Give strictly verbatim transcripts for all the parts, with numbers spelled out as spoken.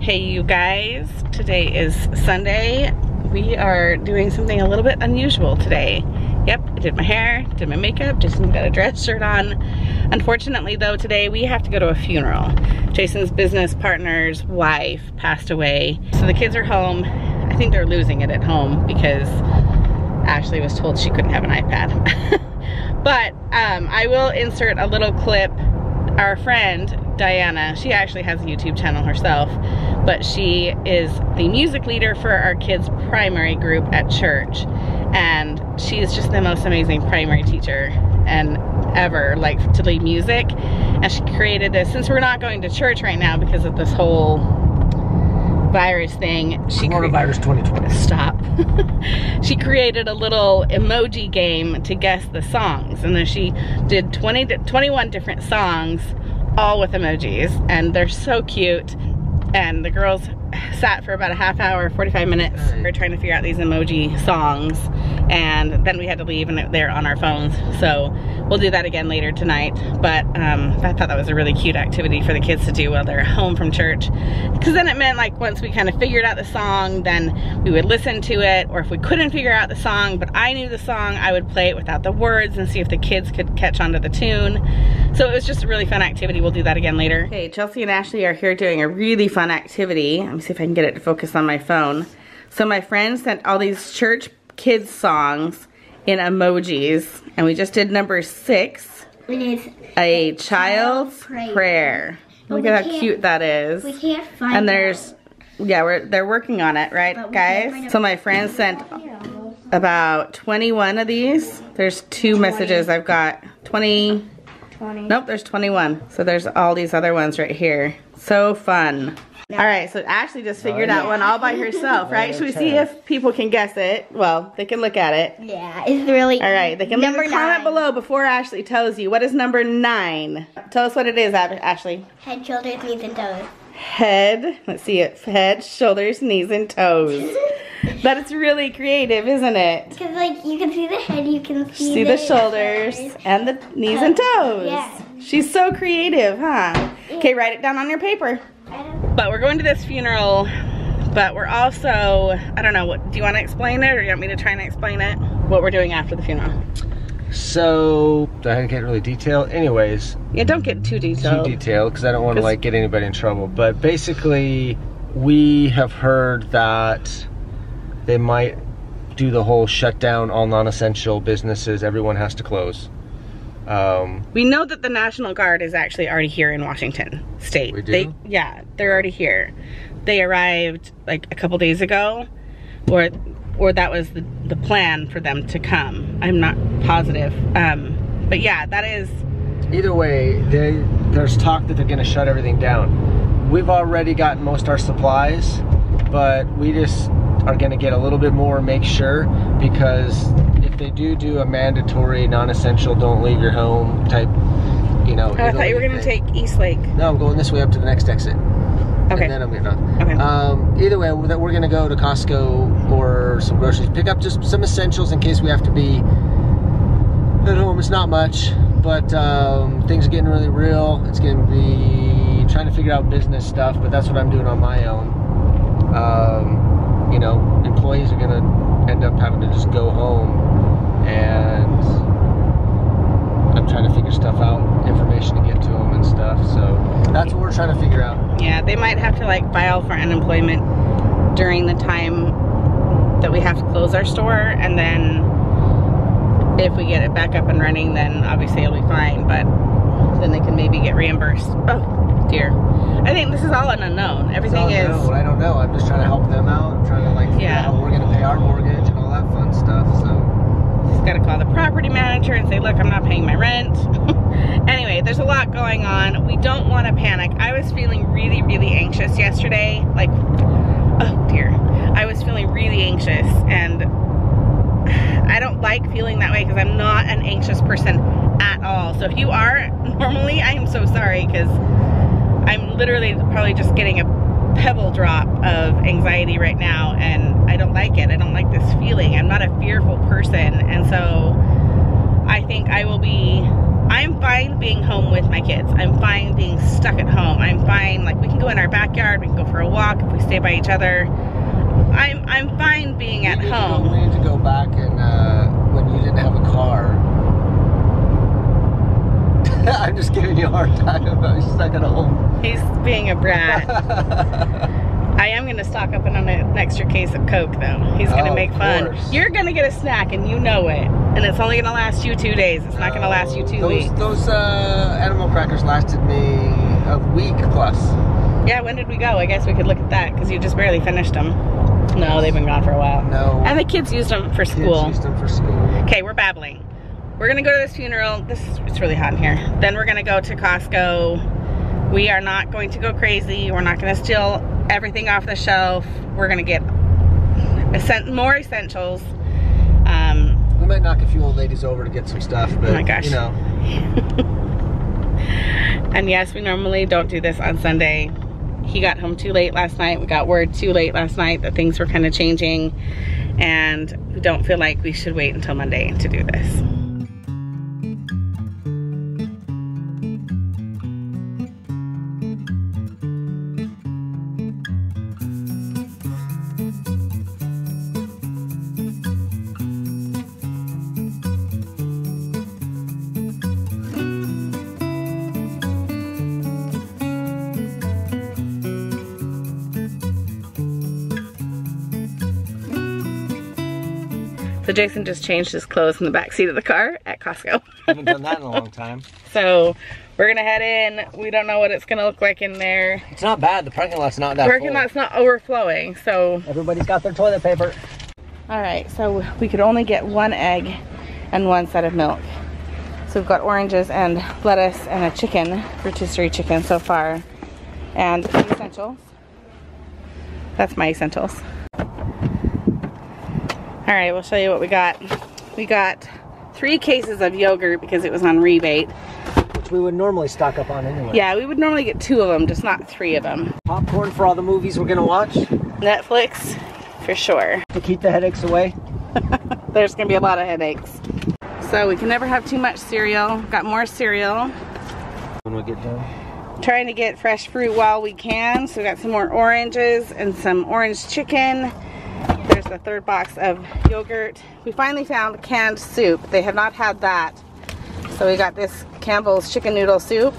Hey you guys, today is Sunday. We are doing something a little bit unusual today. Yep, I did my hair, did my makeup, Jason got a dress shirt on. Unfortunately though, today we have to go to a funeral. Jason's business partner's wife passed away. So the kids are home. I think they're losing it at home because Ashley was told she couldn't have an iPad. But um, I will insert a little clip. Our friend, Diana, she actually has a YouTube channel herself, but she is the music leader for our kids' primary group at church. And she is just the most amazing primary teacher and ever, like, to lead music. And she created this, since we're not going to church right now because of this whole virus thing. She Coronavirus twenty twenty. Stop. She created a little emoji game to guess the songs. And then she did twenty, twenty-one different songs, all with emojis, and they're so cute. And the girls sat for about a half hour, forty-five minutes. We were trying to figure out these emoji songs, and then we had to leave, and they're on our phones. So we'll do that again later tonight. But um, I thought that was a really cute activity for the kids to do while they're home from church, because then it meant, like, once we kind of figured out the song, then we would listen to it. Or if we couldn't figure out the song, but I knew the song, I would play it without the words and see if the kids could catch on to the tune. So it was just a really fun activity. We'll do that again later. Okay, Chelsea and Ashley are here doing a really fun activity. Let me see if I can get it to focus on my phone. So my friend sent all these church kids songs in emojis, and we just did number six, a child's prayer. prayer. Look at how cute that is. We can't find it. And there's, yeah, we're they're working on it, right, guys? So my friend sent about twenty-one of these. There's two messages I've got. twenty. twenty. Nope, there's twenty-one. So there's all these other ones right here. So fun. No. All right, so Ashley just figured oh, yeah. out one all by herself, right? Should we see if people can guess it? Well, they can look at it. Yeah, it's really... All right, they can leave a comment below before Ashley tells you. What is number nine? Tell us what it is, Ashley. Head, shoulders, knees, and toes. Head. Let's see it. Head, shoulders, knees, and toes. But it's really creative, isn't it? Because, like, you can see the head, you can see, see the, the shoulders, shoulders, and the knees and toes. Yeah. She's so creative, huh? Okay, write it down on your paper. But we're going to this funeral, but we're also, I don't know, what, do you want to explain it, or do you want me to try and explain it? What we're doing after the funeral. So, I can't really detail. Anyways. Yeah, don't get too detailed. Too detailed, because I don't want to, like, get anybody in trouble. But basically, we have heard that they might do the whole shutdown, all non-essential businesses, everyone has to close. Um, we know that the National Guard is actually already here in Washington State. We do? They, yeah, they're already here. They arrived like a couple days ago, or or that was the, the plan for them to come. I'm not positive, um, but yeah, that is. Either way, they, there's talk that they're going to shut everything down. We've already gotten most of our supplies, but we just are going to get a little bit more, make sure, because they do do a mandatory non-essential don't leave your home type, you know. Oh, I thought you were gonna take East Lake. No, I'm going this way up to the next exit. Okay. And then I'm gonna. Okay. Um, either way, we're, we're gonna go to Costco or some groceries, pick up just some essentials in case we have to be at home. It's not much, but um, things are getting really real. It's gonna be trying to figure out business stuff, but that's what I'm doing on my own. Um, you know, employees are gonna end up having to just go home. And I'm trying to figure stuff out, information to get to them and stuff, so that's what we're trying to figure out. Yeah, they might have to, like, file for unemployment during the time that we have to close our store, and then if we get it back up and running, then obviously it'll be fine, but then they can maybe get reimbursed. Oh, dear. I think this is all an unknown. Everything is... Unknown. I don't know. I'm just trying to help them out. I'm trying to, like, figure yeah. out how we're going to pay our mortgage and all that fun stuff, so... Just gotta call the property manager and say, look, I'm not paying my rent. Anyway, there's a lot going on. We don't want to panic. I was feeling really, really anxious yesterday. Like, oh dear. I was feeling really anxious, and I don't like feeling that way because I'm not an anxious person at all. So if you are, normally, I am so sorry, because I'm literally probably just getting a pebble drop of anxiety right now, and I don't like it. I don't like this feeling. I'm not a fearful person, and so I think I will be I'm fine being home with my kids. I'm fine being stuck at home. I'm fine, like, we can go in our backyard, we can go for a walk if we stay by each other. I'm I'm fine being at home. We need to go back and uh, when you didn't have a car. I'm just giving you a hard time about stuck at home. He's being a brat. I am gonna stock up on an extra case of Coke though. He's gonna oh, make fun. Course. You're gonna get a snack and you know it. And it's only gonna last you two days. It's not uh, gonna last you two those, weeks. Those uh, animal crackers lasted me a week plus. Yeah, when did we go? I guess we could look at that because you just barely finished them. No, they've been gone for a while. No. And the kids used them for school. Kids used them for school. Okay, we're babbling. We're gonna go to this funeral. This is, it's really hot in here. Then we're gonna go to Costco. We are not going to go crazy. We're not gonna steal everything off the shelf. We're gonna get more essentials. Um, we might knock a few old ladies over to get some stuff, but oh my gosh. You know. And yes, we normally don't do this on Sunday. He got home too late last night. We got word too late last night that things were kind of changing, and we don't feel like we should wait until Monday to do this. So Jason just changed his clothes in the back seat of the car at Costco. Haven't done that in a long time. So we're gonna head in. We don't know what it's gonna look like in there. It's not bad. The parking lot's not that. The parking lot's not overflowing. So everybody's got their toilet paper. All right. So we could only get one egg and one set of milk. So we've got oranges and lettuce and a chicken, rotisserie chicken so far, and essentials. That's my essentials. All right, we'll show you what we got. We got three cases of yogurt because it was on rebate. Which we would normally stock up on anyway. Yeah, we would normally get two of them, just not three of them. Popcorn for all the movies we're gonna watch. Netflix, for sure. To keep the headaches away. There's gonna be a lot of headaches. So we can never have too much cereal. Got more cereal. When we get done. Trying to get fresh fruit while we can. So we got some more oranges and some orange chicken. The third box of yogurt. We finally found canned soup. They have not had that. So we got this Campbell's chicken noodle soup.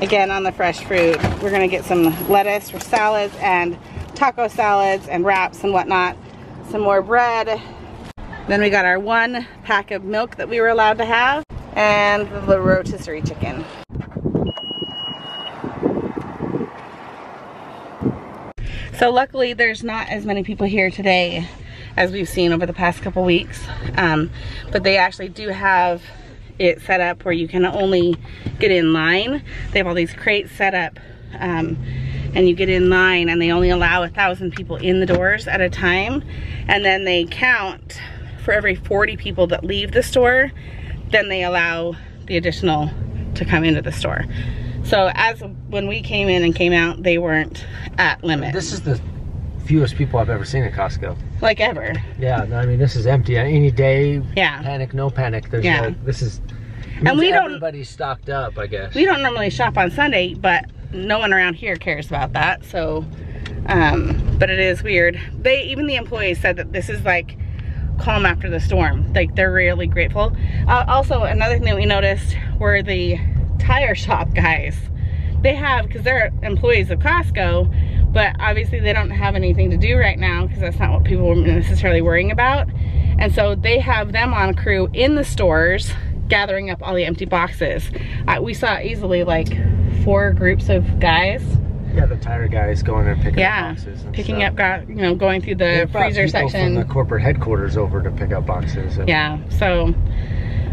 Again, on the fresh fruit. We're gonna get some lettuce for salads and taco salads and wraps and whatnot. Some more bread. Then we got our one pack of milk that we were allowed to have and the rotisserie chicken. So luckily there's not as many people here today as we've seen over the past couple weeks, um, but they actually do have it set up where you can only get in line. They have all these crates set up, um, and you get in line and they only allow a thousand people in the doors at a time, and then they count for every forty people that leave the store, then they allow the additional to come into the store. So as when we came in and came out, they weren't at limit. This is the fewest people I've ever seen at Costco. Like ever. Yeah, no, I mean, this is empty any day. Yeah. Panic, no panic. There's yeah. Like, this is, and we don't. Everybody's stocked up, I guess. We don't normally shop on Sunday, but no one around here cares about that. So, um, but it is weird. They, even the employees said that this is like calm after the storm. Like they're really grateful. Uh, also, another thing that we noticed were the tire shop guys. They have, because they're employees of Costco, but obviously they don't have anything to do right now because that's not what people were necessarily worrying about, and so they have them on crew in the stores gathering up all the empty boxes. Uh, we saw easily like four groups of guys. Yeah, the tire guys going and picking yeah, up boxes. Yeah, picking stuff. up, got, you know, going through the freezer section. From the corporate headquarters over to pick up boxes. And yeah, so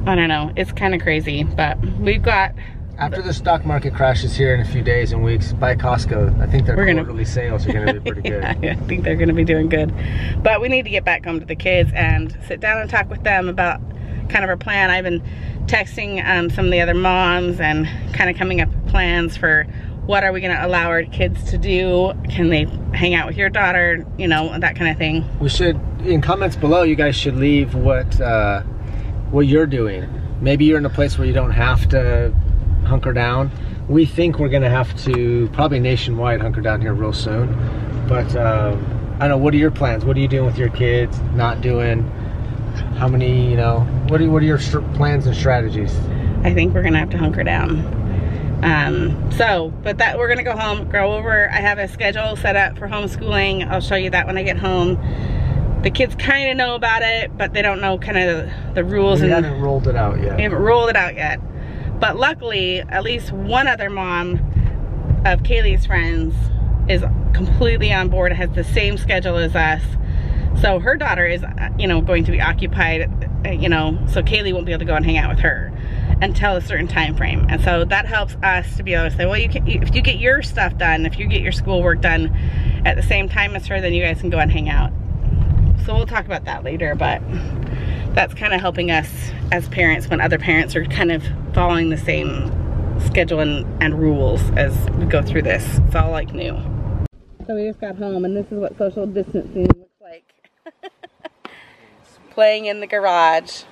I don't know. It's kind of crazy, but we've got. After the stock market crashes here in a few days and weeks, by Costco, I think their We're quarterly gonna, sales are going to be pretty good. Yeah, I think they're going to be doing good. But we need to get back home to the kids and sit down and talk with them about kind of our plan. I've been texting um, some of the other moms and kind of coming up with plans for what are we going to allow our kids to do? Can they hang out with your daughter? You know, that kind of thing. We should, in comments below, you guys should leave what, uh, what you're doing. Maybe you're in a place where you don't have to hunker down. We think we're gonna have to probably nationwide hunker down here real soon. But uh, I don't know, what are your plans? What are you doing with your kids? Not doing? How many, you know, what are, what are your plans and strategies? I think we're gonna have to hunker down. Um, so, but that we're gonna go home, go over. I have a schedule set up for homeschooling. I'll show you that when I get home. The kids kind of know about it, but they don't know kind of the rules. We haven't rolled it out yet. We haven't rolled it out yet. But luckily, at least one other mom of Kaylee's friends is completely on board, has the same schedule as us. So her daughter is, you know, going to be occupied, you know, so Kaylee won't be able to go and hang out with her until a certain time frame. And so that helps us to be able to say, well, you can, if you get your stuff done, if you get your schoolwork done at the same time as her, then you guys can go and hang out. So we'll talk about that later, but that's kind of helping us as parents when other parents are kind of following the same schedule and, and rules as we go through this. It's all like new. So we just got home, and this is what social distancing looks like. Playing in the garage.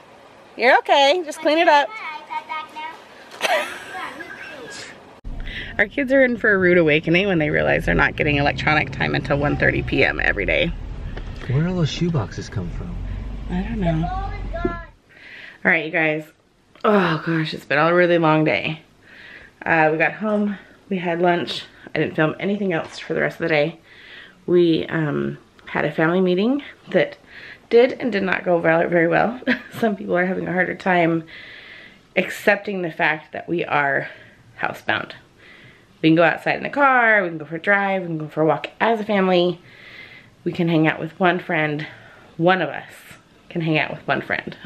You're okay, just clean it up. Our kids are in for a rude awakening when they realize they're not getting electronic time until one thirty p m every day. Where do all those shoe boxes come from? I don't know. All right, you guys. Oh gosh, it's been a really long day. Uh, we got home, we had lunch. I didn't film anything else for the rest of the day. We um, had a family meeting that did and did not go very well. Some people are having a harder time accepting the fact that we are housebound. We can go outside in the car, we can go for a drive, we can go for a walk as a family. We can hang out with one friend. One of us can hang out with one friend.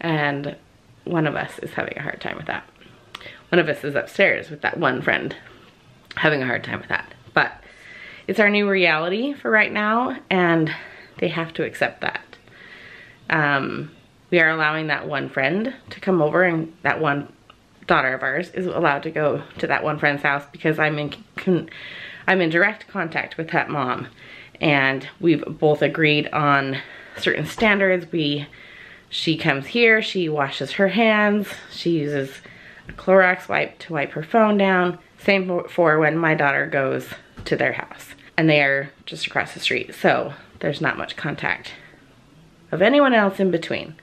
And one of us is having a hard time with that. One of us is upstairs with that one friend, having a hard time with that. But it's our new reality for right now, and they have to accept that. Um, we are allowing that one friend to come over, and that one daughter of ours is allowed to go to that one friend's house because I'm in, con I'm in direct contact with that mom. And we've both agreed on certain standards. We, she comes here, she washes her hands, she uses a Clorox wipe to wipe her phone down. Same for when my daughter goes to their house, and they are just across the street. So there's not much contact of anyone else in between.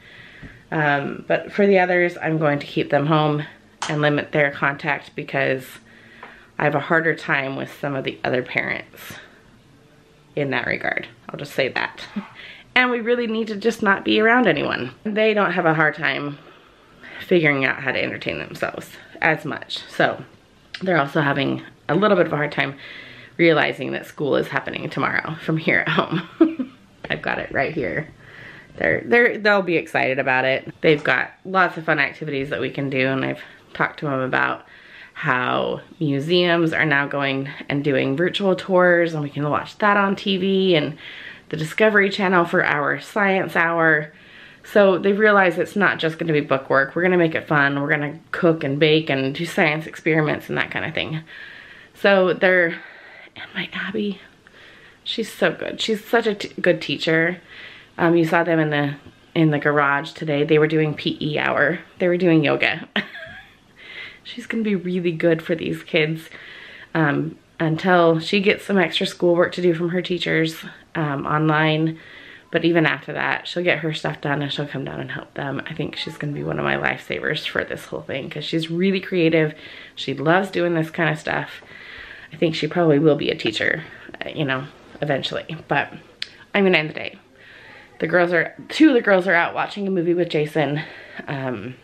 Um, but for the others, I'm going to keep them home and limit their contact because I have a harder time with some of the other parents in that regard. I'll just say that. And we really need to just not be around anyone. They don't have a hard time figuring out how to entertain themselves as much. So they're also having a little bit of a hard time realizing that school is happening tomorrow from here at home. I've got it right here. They're, they're, they'll be excited about it. They've got lots of fun activities that we can do, and I've talked to them about how museums are now going and doing virtual tours, and we can watch that on T V and the Discovery Channel for our science hour. So they've realized it's not just going to be bookwork. We're going to make it fun. We're going to cook and bake and do science experiments and that kind of thing. So they're, and my Abby, she's so good. She's such a t good teacher. Um, you saw them in the in the garage today. They were doing P E hour. They were doing yoga. She's gonna be really good for these kids um, until she gets some extra schoolwork to do from her teachers um, online. But even after that, she'll get her stuff done and she'll come down and help them. I think she's gonna be one of my lifesavers for this whole thing because she's really creative. She loves doing this kind of stuff. I think she probably will be a teacher, you know, eventually. But I'm gonna end the day. The girls are, two of the girls are out watching a movie with Jason. Um,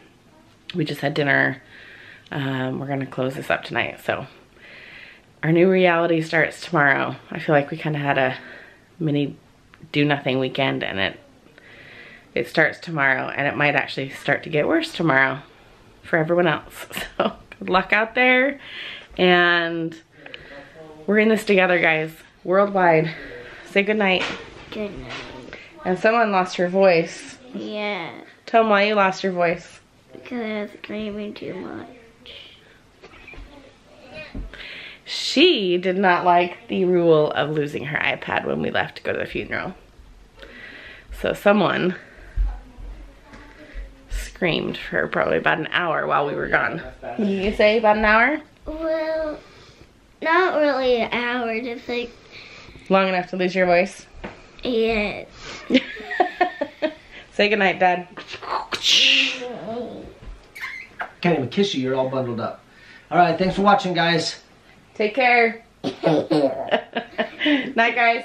we just had dinner. Um, we're gonna close this up tonight, so our new reality starts tomorrow. I feel like we kind of had a mini do nothing weekend, and it it starts tomorrow, and it might actually start to get worse tomorrow for everyone else. So good luck out there, and we're in this together, guys. Worldwide, say good night. Good night. And someone lost her voice. Yeah. Tell them why you lost your voice. Because I was screaming too much. She did not like the rule of losing her iPad when we left to go to the funeral. So someone screamed for probably about an hour while we were gone. You say about an hour? Well, not really an hour, just like... Long enough to lose your voice? Yes. Say goodnight, Dad. Can't even kiss you, you're all bundled up. Alright, thanks for watching, guys. Take care. Night, guys.